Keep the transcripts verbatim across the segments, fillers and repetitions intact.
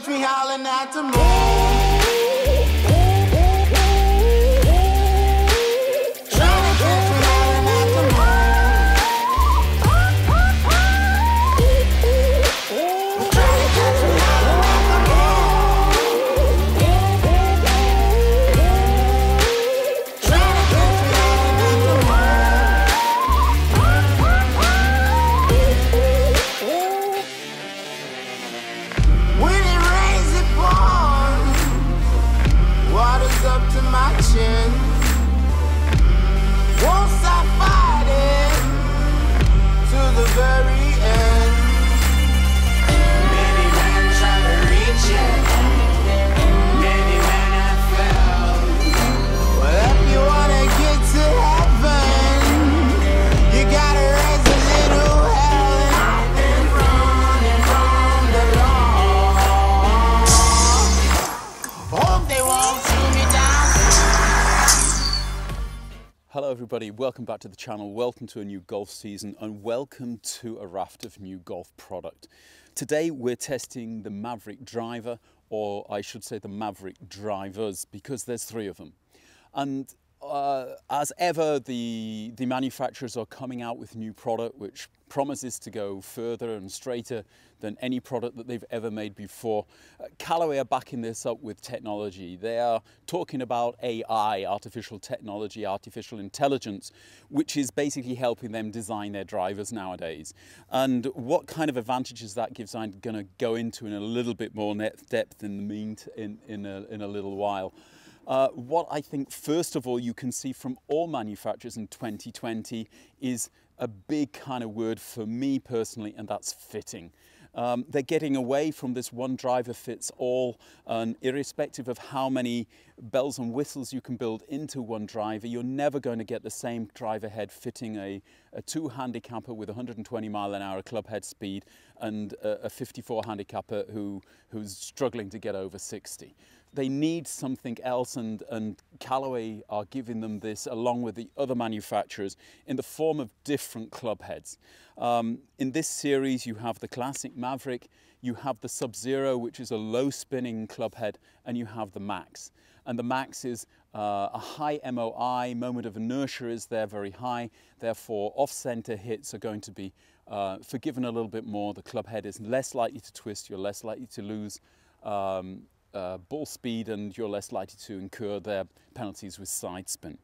catch me howling at the moon. Tryna catch me howling at the moon. Tryna catch me howling at the moon. Tryna catch me howling at the moon. When it rains, it pours. Water's up to my chin. Won't stop fighting to the very end. Maybe when I try to reach it, maybe when I fell. Well, if you wanna get to heaven, you gotta raise a little hell. I've been running from the law. Hope they won't see me down. Hello everybody, welcome back to the channel, welcome to a new golf season and welcome to a raft of new golf product. Today we're testing the Mavrik Driver, or I should say the Mavrik Drivers, because there's three of them. And uh, as ever, the, the manufacturers are coming out with new product which promises to go further and straighter than any product that they've ever made before. Uh, Callaway are backing this up with technology. They are talking about A I, artificial technology, artificial intelligence, which is basically helping them design their drivers nowadays. And what kind of advantages that gives, I'm going to go into in a little bit more depth in the mean in, in, a, in a little while. Uh, what I think, first of all, you can see from all manufacturers in twenty twenty is a big kind of word for me personally, and that's fitting. Um, they're getting away from this one driver fits all, and irrespective of how many bells and whistles you can build into one driver, you're never going to get the same driver head fitting a, a two handicapper with one hundred twenty mile an hour club head speed and a, a fifty-four handicapper who, who's struggling to get over sixty. They need something else, and, and Callaway are giving them this along with the other manufacturers in the form of different club heads. Um, in this series you have the classic Mavrik, you have the Sub-Zero, which is a low spinning club head, and you have the Max. And the Max is uh, a high M O I, moment of inertia is there very high, therefore off-center hits are going to be uh, forgiven a little bit more, the club head is less likely to twist, you're less likely to lose um, Uh, ball speed, and you're less likely to incur their penalties with side spin.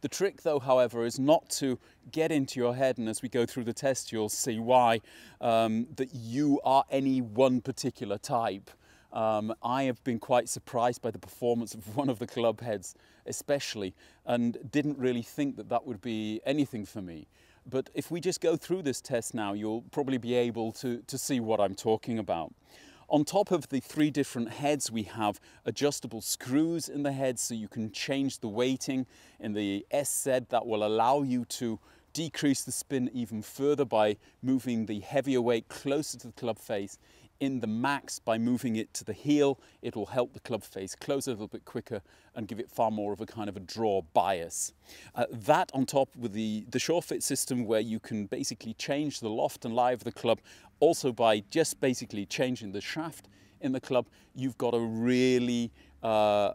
The trick though, however, is not to get into your head, and as we go through the test you'll see why, um, that you are any one particular type. Um, I have been quite surprised by the performance of one of the club heads especially, and didn't really think that that would be anything for me. But if we just go through this test now, you'll probably be able to, to see what I'm talking about. On top of the three different heads, we have adjustable screws in the head, so you can change the weighting in the S Z that will allow you to decrease the spin even further by moving the heavier weight closer to the club face. In the Max, by moving it to the heel, it will help the club face close a little bit quicker and give it far more of a kind of a draw bias. Uh, that on top with the, the SureFit system, where you can basically change the loft and lie of the club, also by just basically changing the shaft in the club, you've got a really uh,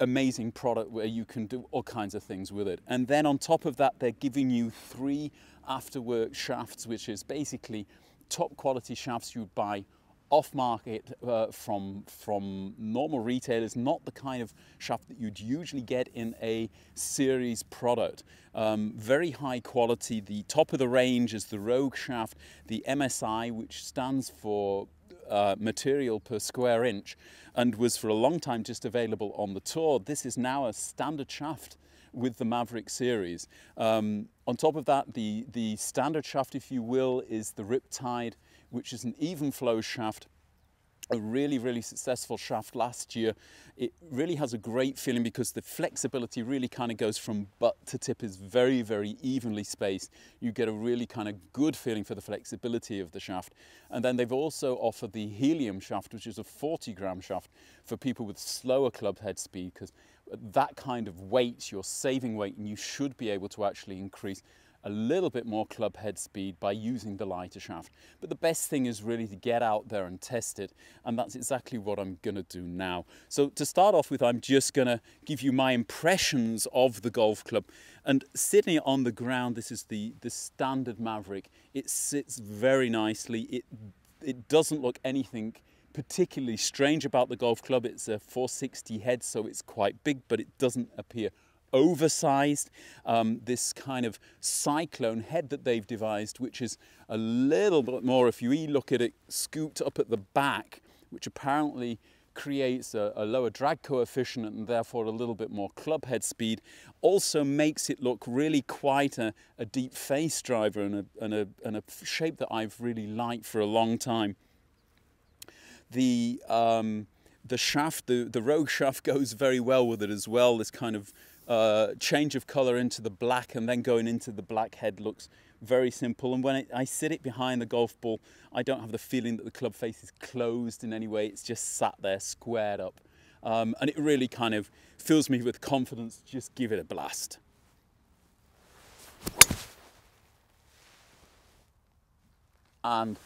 amazing product where you can do all kinds of things with it. And then on top of that, they're giving you three afterwork shafts, which is basically top quality shafts you buy off market uh, from, from normal retailers, not the kind of shaft that you'd usually get in a series product. Um, very high quality. The top of the range is the Rogue shaft, the M S I, which stands for uh, material per square inch, and was for a long time just available on the tour. This is now a standard shaft with the Mavrik series. Um, on top of that, the, the standard shaft, if you will, is the Riptide, which is an Evenflow shaft, a really, really successful shaft last year. It really has a great feeling because the flexibility really kind of goes from butt to tip, is very, very evenly spaced. You get a really kind of good feeling for the flexibility of the shaft. And then they've also offered the Helium shaft, which is a forty gram shaft for people with slower club head speed, because that kind of weight, you're saving weight, and you should be able to actually increase a little bit more club head speed by using the lighter shaft. But the best thing is really to get out there and test it, and that's exactly what I'm gonna do now. So to start off with, I'm just gonna give you my impressions of the golf club. And sitting on the ground, this is the, the standard Mavrik. It sits very nicely. It, it doesn't look anything particularly strange about the golf club. It's a four sixty head, so it's quite big, but it doesn't appear oversized. Um, this kind of cyclone head that they've devised, which is a little bit more, if you look at it, scooped up at the back, which apparently creates a, a lower drag coefficient and therefore a little bit more club head speed, also makes it look really quite a, a deep face driver and a, and, a, and a shape that I've really liked for a long time. The, um, the shaft, the, the Rogue shaft goes very well with it as well. This kind of uh, change of color into the black and then going into the black head looks very simple. And when it, I sit it behind the golf ball, I don't have the feeling that the club face is closed in any way. It's just sat there squared up. Um, and it really kind of fills me with confidence. Just give it a blast. And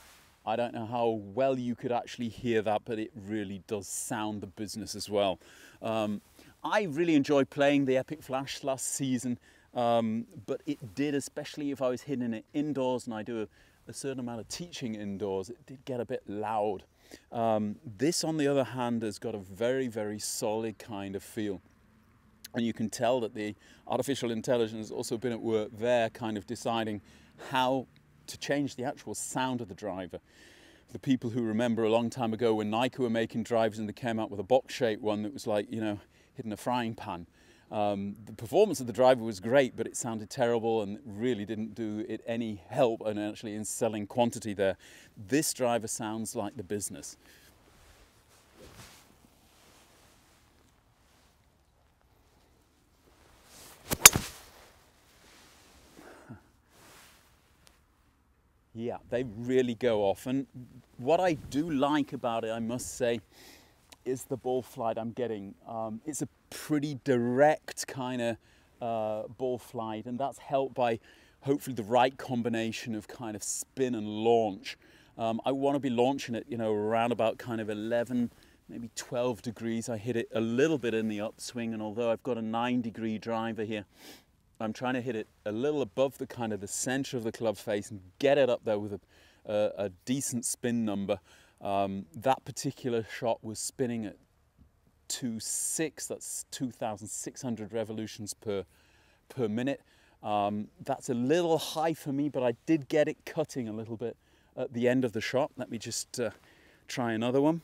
I don't know how well you could actually hear that, but it really does sound the business as well. Um, I really enjoyed playing the Epic Flash last season, um, but it did, especially if I was hitting it indoors, and I do a, a certain amount of teaching indoors, it did get a bit loud. Um, this, on the other hand, has got a very, very solid kind of feel. And you can tell that the artificial intelligence has also been at work there, kind of deciding how to change the actual sound of the driver. The people who remember a long time ago when Nike were making drivers and they came out with a box-shaped one that was like, you know, hitting a frying pan. Um, the performance of the driver was great, but it sounded terrible and really didn't do it any help, and actually in selling quantity there. This driver sounds like the business. Yeah, they really go off. And what I do like about it, I must say, is the ball flight I'm getting. Um, it's a pretty direct kind of uh, ball flight, and that's helped by hopefully the right combination of kind of spin and launch. Um, I want to be launching it, you know, around about kind of eleven, maybe twelve degrees. I hit it a little bit in the upswing, and although I've got a nine degree driver here, I'm trying to hit it a little above the kind of the center of the club face and get it up there with a, a, a decent spin number. Um, that particular shot was spinning at two six, that's two thousand six hundred revolutions per, per minute. Um, that's a little high for me, but I did get it cutting a little bit at the end of the shot. Let me just uh, try another one.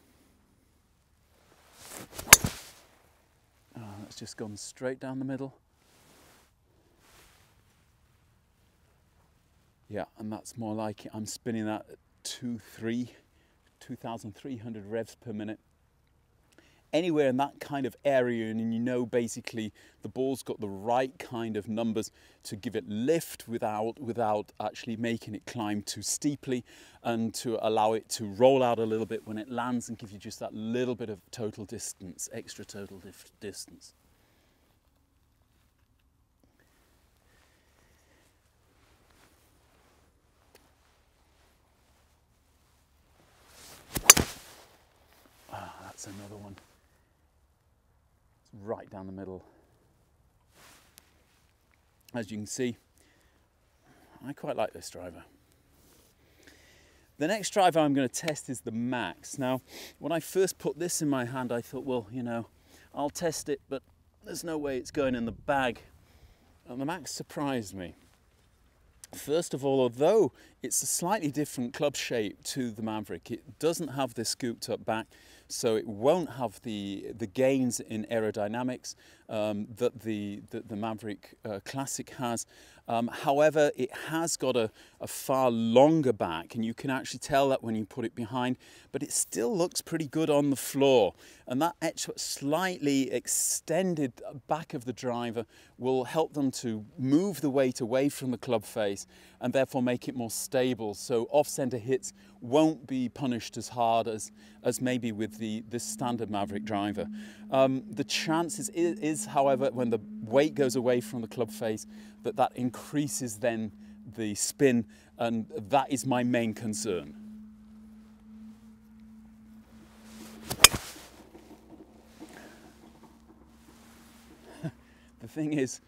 Oh, that's just gone straight down the middle. Yeah, and that's more like it. I'm spinning that at two thousand three hundred revs per minute. Anywhere in that kind of area, and you know basically the ball's got the right kind of numbers to give it lift without, without actually making it climb too steeply, and to allow it to roll out a little bit when it lands and give you just that little bit of total distance, extra total distance. That's another one. It's right down the middle. As you can see, I quite like this driver. The next driver I'm going to test is the Max. Now, when I first put this in my hand, I thought, well, you know, I'll test it, but there's no way it's going in the bag. And the Max surprised me. First of all, although it's a slightly different club shape to the Mavrik, it doesn't have this scooped up back, so it won't have the, the gains in aerodynamics um, that the, that the Mavrik uh, Classic has. Um, however, it has got a, a far longer back, and you can actually tell that when you put it behind, but it still looks pretty good on the floor. And that extra slightly extended back of the driver will help them to move the weight away from the club face and therefore make it more stable. So off-center hits won't be punished as hard as, as maybe with with the this standard Mavrik driver. Um, the chance is, is, however, when the weight goes away from the club face, that that increases then the spin, and that is my main concern. The thing is,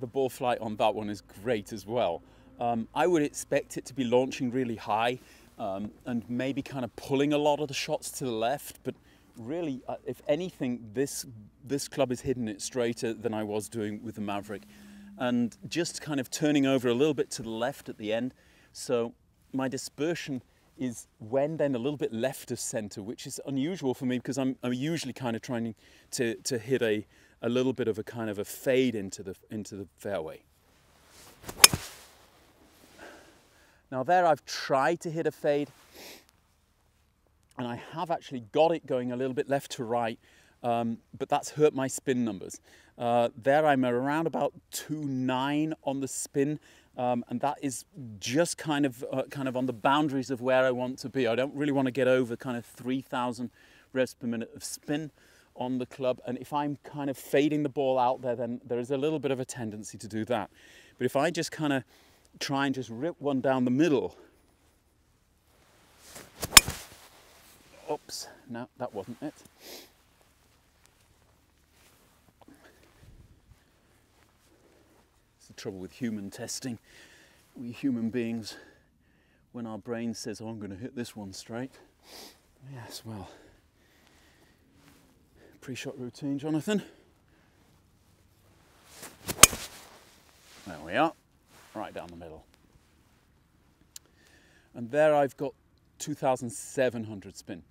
the ball flight on that one is great as well. Um, I would expect it to be launching really high um, and maybe kind of pulling a lot of the shots to the left, but really, uh, if anything, this, this club is hitting it straighter than I was doing with the Mavrik. And just kind of turning over a little bit to the left at the end. So my dispersion is when then a little bit left of center, which is unusual for me because I'm, I'm usually kind of trying to, to hit a, a little bit of a kind of a fade into the, into the fairway. Now there I've tried to hit a fade and I have actually got it going a little bit left to right, um, but that's hurt my spin numbers. Uh, there I'm around about two nine on the spin, um, and that is just kind of uh, kind of on the boundaries of where I want to be. I don't really want to get over kind of three thousand revs per minute of spin on the club, and if I'm kind of fading the ball out there, then there is a little bit of a tendency to do that. But if I just kind of try and just rip one down the middle. Oops, no, that wasn't it. It's the trouble with human testing. We human beings, when our brain says, oh, I'm going to hit this one straight. Yes, well, pre-shot routine, Jonathan. There we are. Right down the middle. And there I've got two thousand seven hundred spin.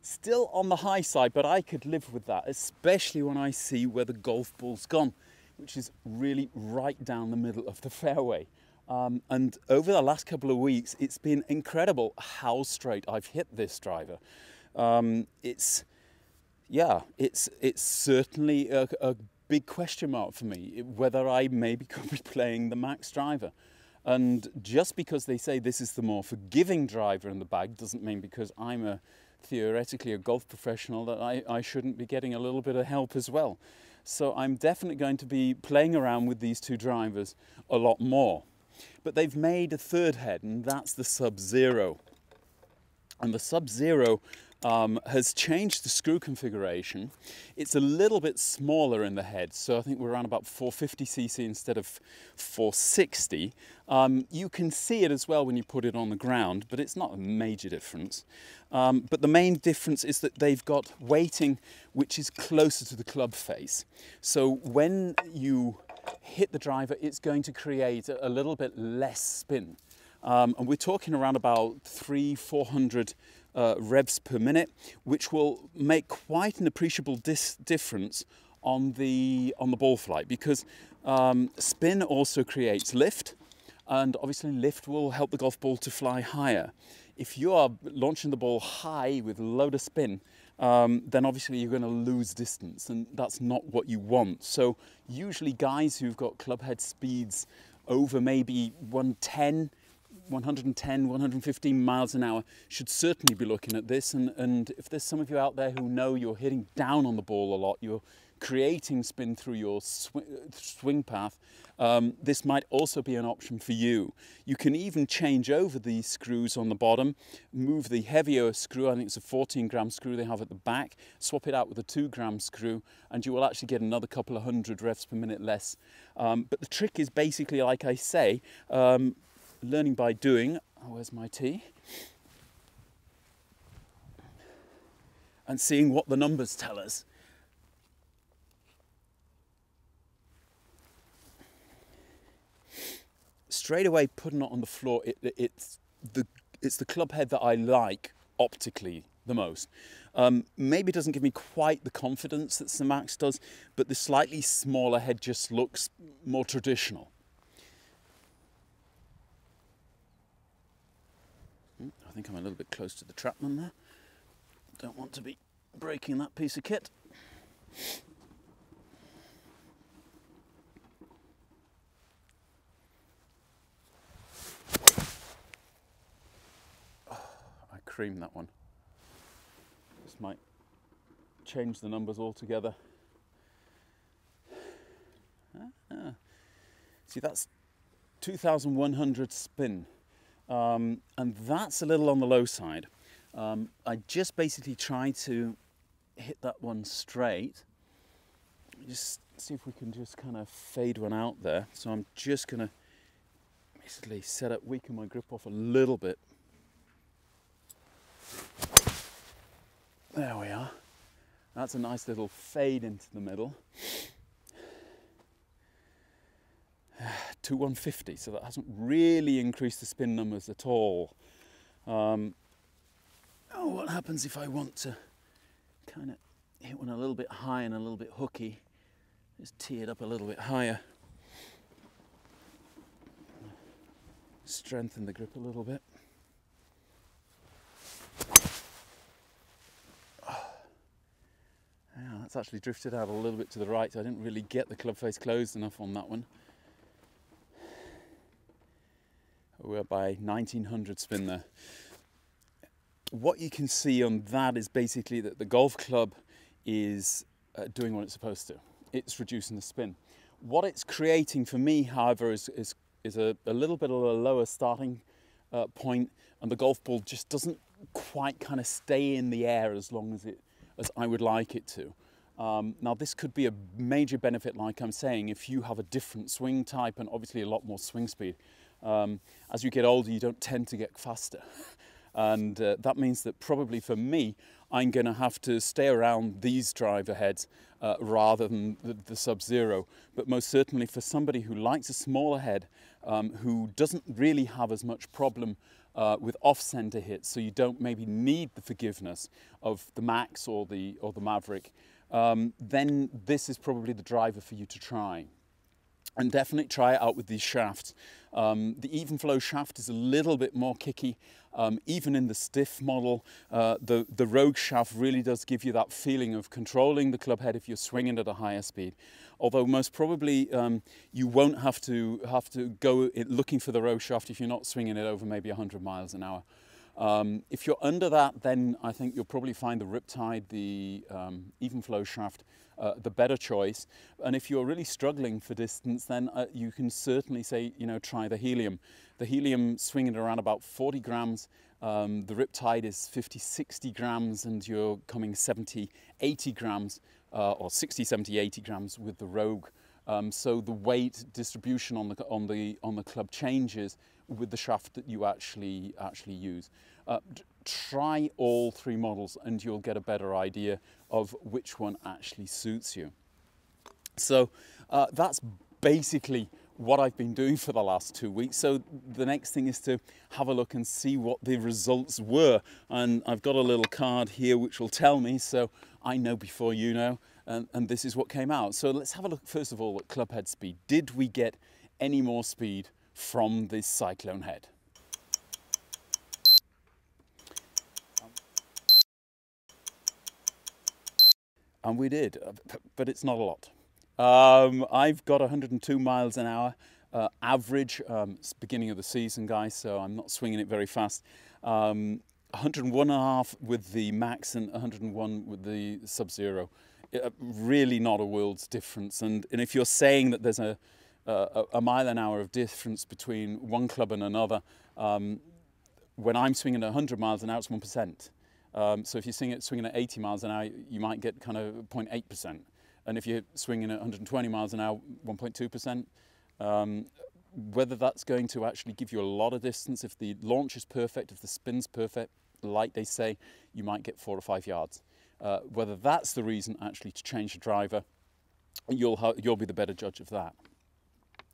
Still on the high side, but I could live with that, especially when I see where the golf ball's gone, which is really right down the middle of the fairway. Um, and over the last couple of weeks, it's been incredible how straight I've hit this driver. Um, it's, yeah, it's, it's certainly a, a big question mark for me, whether I maybe could be playing the Max driver. And just because they say this is the more forgiving driver in the bag doesn't mean because I'm a theoretically a golf professional that I, I shouldn't be getting a little bit of help as well. So I'm definitely going to be playing around with these two drivers a lot more. But they've made a third head, and that's the Sub-Zero. And the Sub-Zero Um, has changed the screw configuration. It's a little bit smaller in the head, so I think we're around about four fifty c c instead of four sixty. Um, you can see it as well when you put it on the ground, but it's not a major difference. Um, but the main difference is that they've got weighting which is closer to the club face. So when you hit the driver, it's going to create a little bit less spin. Um, and we're talking around about three, four hundred Uh, revs per minute, which will make quite an appreciable dis difference on the on the ball flight, because um, spin also creates lift, and obviously lift will help the golf ball to fly higher. If you are launching the ball high with a load of spin, um, then obviously you're going to lose distance, and that's not what you want. So usually guys who've got club head speeds over maybe one ten, one ten, one fifteen miles an hour should certainly be looking at this, and, and if there's some of you out there who know you're hitting down on the ball a lot, you're creating spin through your sw swing path, um, this might also be an option for you. You can even change over the screws on the bottom, move the heavier screw, I think it's a fourteen gram screw they have at the back, swap it out with a two gram screw, and you will actually get another couple of hundred revs per minute less. Um, but the trick is basically, like I say, um, learning by doing. Oh, where's my tea? And seeing what the numbers tell us. Straight away, putting it on the floor, it, it, it's the it's the club head that I like optically the most. Um, maybe it doesn't give me quite the confidence that the Max does, but the slightly smaller head just looks more traditional. I think I'm a little bit close to the Trapman there. Don't want to be breaking that piece of kit. Oh, I creamed that one. This might change the numbers altogether. Ah, see, that's two thousand one hundred spin, um, and that's a little on the low side. Um, I just basically try to hit that one straight. Just see if we can just kind of fade one out there. So I'm just going to basically set up, weaken my grip off a little bit. There we are. That's a nice little fade into the middle. To one fifty, so that hasn't really increased the spin numbers at all. Um, oh, what happens if I want to kind of hit one a little bit high and a little bit hooky? Just tee it up a little bit higher. Strengthen the grip a little bit. Yeah, that's actually drifted out a little bit to the right. I didn't really get the club face closed enough on that one. We're by nineteen hundred spin there. What you can see on that is basically that the golf club is uh, doing what it's supposed to. It's reducing the spin. What it's creating for me, however, is, is, is a, a little bit of a lower starting uh, point, and the golf ball just doesn't quite kind of stay in the air as long as, it, as I would like it to. Um, now, this could be a major benefit, like I'm saying, if you have a different swing type and obviously a lot more swing speed. Um, as you get older, you don't tend to get faster, and uh, that means that probably for me, I'm going to have to stay around these driver heads uh, rather than the, the Sub-Zero. But most certainly for somebody who likes a smaller head, um, who doesn't really have as much problem uh, with off-center hits, so you don't maybe need the forgiveness of the Max or the or the Mavrik, um, then this is probably the driver for you to try. And definitely try it out with these shafts. Um, the Evenflow shaft is a little bit more kicky, um, even in the stiff model. Uh, the, the Rogue shaft really does give you that feeling of controlling the club head if you're swinging at a higher speed. Although most probably um, you won't have to, have to go it looking for the Rogue shaft if you're not swinging it over maybe one hundred miles an hour. Um, if you're under that, then I think you'll probably find the Riptide, the um, Evenflow shaft, uh, the better choice. And if you're really struggling for distance, then uh, you can certainly say, you know, try the Helium. The Helium swinging around about forty grams, um, the Riptide is fifty, sixty grams, and you're coming seventy, eighty grams, uh, or sixty, seventy, eighty grams with the Rogue. Um, so the weight distribution on the, on the, on the club changes with the shaft that you actually actually use. Uh, try all three models and you'll get a better idea of which one actually suits you. So uh, that's basically what I've been doing for the last two weeks. So the next thing is to have a look and see what the results were. And I've got a little card here which will tell me, so I know before you know, and, and this is what came out. So let's have a look first of all at club head speed. Did we get any more speed from this cyclone head? And we did, but it's not a lot. Um, I've got one hundred and two miles an hour uh, average. Um, it's beginning of the season, guys, so I'm not swinging it very fast. Um, one oh one and a half with the Max and one oh one with the Sub-Zero. Uh, really not a world's difference. And, and if you're saying that there's a Uh, a, a mile an hour of difference between one club and another, um, when I'm swinging at one hundred miles an hour, it's one percent. Um, so if you're swinging at, swinging at eighty miles an hour, you might get kind of zero point eight percent. And if you're swinging at one hundred and twenty miles an hour, one point two percent. Um, whether that's going to actually give you a lot of distance, if the launch is perfect, if the spin's perfect, like they say, you might get four or five yards. Uh, whether that's the reason actually to change the driver, you'll, you'll be the better judge of that.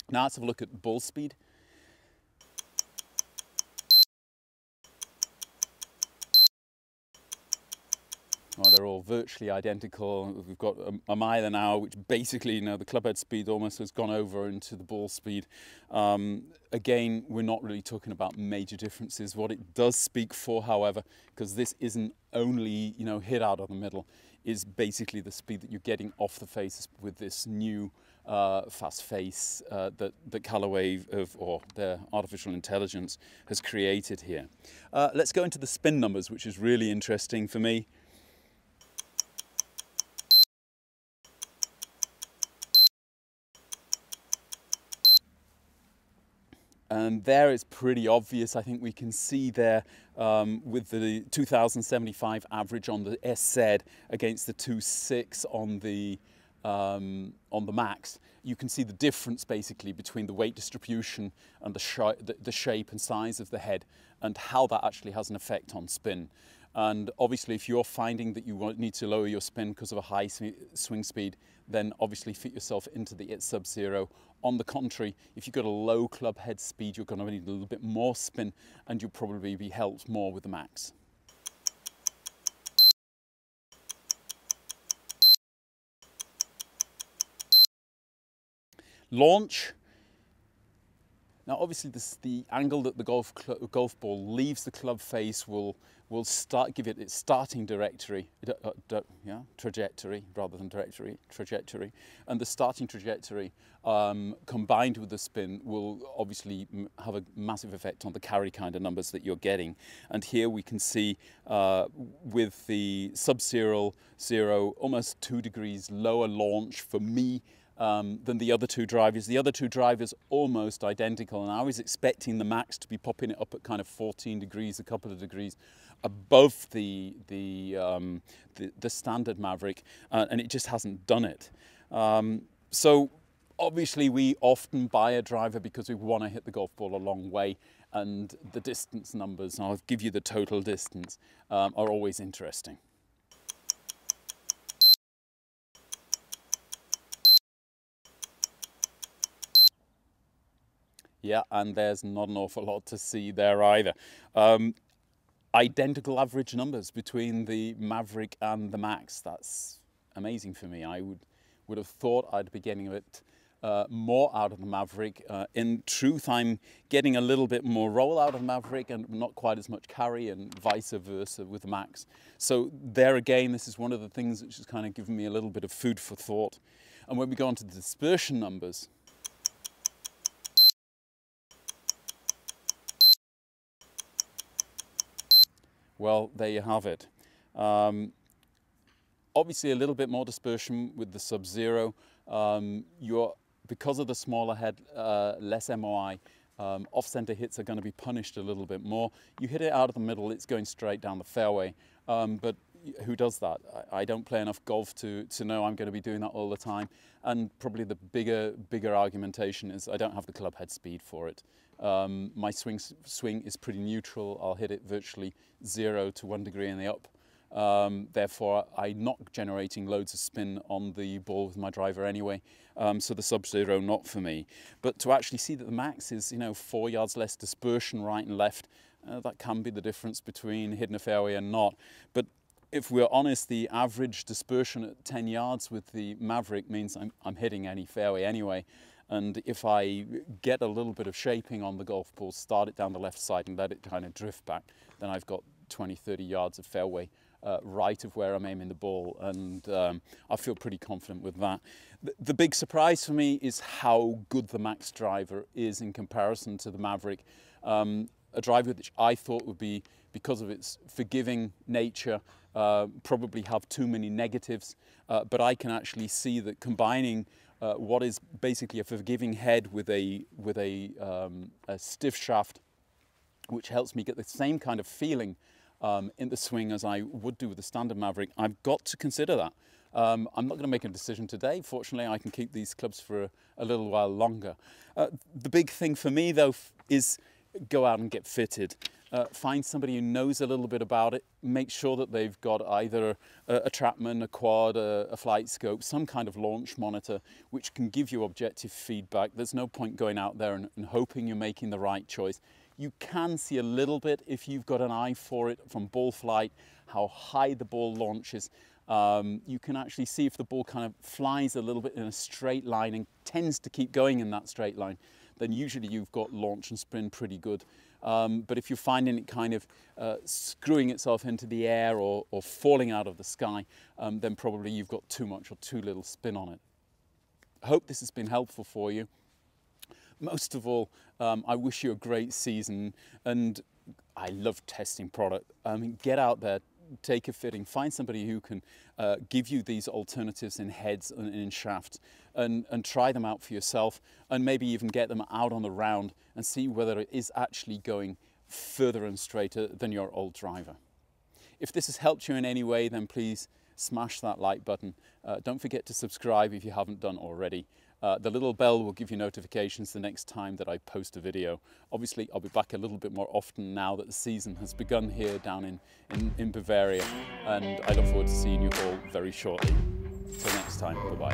Now let's have a look at ball speed. Well, they're all virtually identical. We've got a, a mile an hour, which basically, you know, the clubhead speed almost has gone over into the ball speed. Um, again, we're not really talking about major differences. What it does speak for, however, because this isn't only, you know, hit out of the middle, is basically the speed that you're getting off the face with this new uh, fast face uh, that, that Callaway of, or their artificial intelligence has created here. Uh, let's go into the spin numbers, which is really interesting for me. And there it's pretty obvious. I think we can see there um, with the two thousand seventy-five average on the S Z against the two six on the um, on the Max. You can see the difference basically between the weight distribution and the, sh the, the shape and size of the head, and how that actually has an effect on spin. And obviously, if you're finding that you need to lower your spin because of a high swing speed, then obviously fit yourself into the It's Sub-Zero. On the contrary, if you've got a low club head speed, you're going to need a little bit more spin, and you'll probably be helped more with the Max. Launch. Now, obviously, this, the angle that the golf, golf ball leaves the club face will will start give it its starting directory, uh, uh, yeah, trajectory rather than directory, trajectory, and the starting trajectory um, combined with the spin will obviously m have a massive effect on the carry kind of numbers that you're getting. And here we can see uh, with the Sub-Zero, zero almost two degrees lower launch for me. Um, than the other two drivers. The other two drivers almost identical, and I was expecting the Max to be popping it up at kind of fourteen degrees, a couple of degrees above the the um, the, the standard Mavrik, uh, and it just hasn't done it. Um, so obviously we often buy a driver because we want to hit the golf ball a long way, and the distance numbers, and I'll give you the total distance, um, are always interesting. Yeah, and there's not an awful lot to see there either. Um, identical average numbers between the Mavrik and the Max. That's amazing for me. I would would have thought I'd be getting a bit uh, more out of the Mavrik. Uh, in truth, I'm getting a little bit more roll out of Mavrik and not quite as much carry, and vice versa with the Max. So there again, this is one of the things which has kind of given me a little bit of food for thought. And when we go on to the dispersion numbers, well, there you have it. Um, obviously, a little bit more dispersion with the Sub-Zero. Um, you're, because of the smaller head, uh, less M O I, um, off-center hits are going to be punished a little bit more. You hit it out of the middle, it's going straight down the fairway. Um, but who does that? I, I don't play enough golf to, to know I'm going to be doing that all the time. And probably the bigger, bigger argumentation is I don't have the club head speed for it. Um, my swing, swing is pretty neutral. I'll hit it virtually zero to one degree in the up. Um, therefore, I'm not generating loads of spin on the ball with my driver anyway. Um, so the Sub-Zero, not for me. But to actually see that the Max is, you know, four yards less dispersion right and left, uh, that can be the difference between hitting a fairway and not. But if we're honest, the average dispersion at ten yards with the Mavrik means I'm, I'm hitting any fairway anyway. And if I get a little bit of shaping on the golf ball, start it down the left side and let it kind of drift back, then I've got twenty, thirty yards of fairway uh, right of where I'm aiming the ball, and um, I feel pretty confident with that. Th the big surprise for me is how good the Max driver is in comparison to the Mavrik. Um, a driver which I thought would be, because of its forgiving nature, uh, probably have too many negatives, uh, but I can actually see that combining Uh, what is basically a forgiving head with a with a, um, a stiff shaft, which helps me get the same kind of feeling um, in the swing as I would do with the standard Mavrik. I've got to consider that. Um, I'm not going to make a decision today. Fortunately, I can keep these clubs for a, a little while longer. Uh, the big thing for me, though, is go out and get fitted. Uh, find somebody who knows a little bit about it. Make sure that they've got either a, a Trapman, a quad, a, a flight scope, some kind of launch monitor, which can give you objective feedback. There's no point going out there and, and hoping you're making the right choice. You can see a little bit, if you've got an eye for it, from ball flight, how high the ball launches. Um, you can actually see if the ball kind of flies a little bit in a straight line and tends to keep going in that straight line, then usually you've got launch and spin pretty good. Um, but if you're finding it kind of uh, screwing itself into the air or, or falling out of the sky, um, then probably you've got too much or too little spin on it. I hope this has been helpful for you. Most of all, um, I wish you a great season, and I love testing product. I mean, get out there, take a fitting, find somebody who can uh, give you these alternatives in heads and in shaft, and, and try them out for yourself, and maybe even get them out on the round and see whether it is actually going further and straighter than your old driver. If this has helped you in any way, then please smash that like button. Uh, don't forget to subscribe if you haven't done already. Uh, the little bell will give you notifications the next time that I post a video. Obviously, I'll be back a little bit more often now that the season has begun here down in, in, in Bavaria, and I look forward to seeing you all very shortly. Till next time, bye-bye.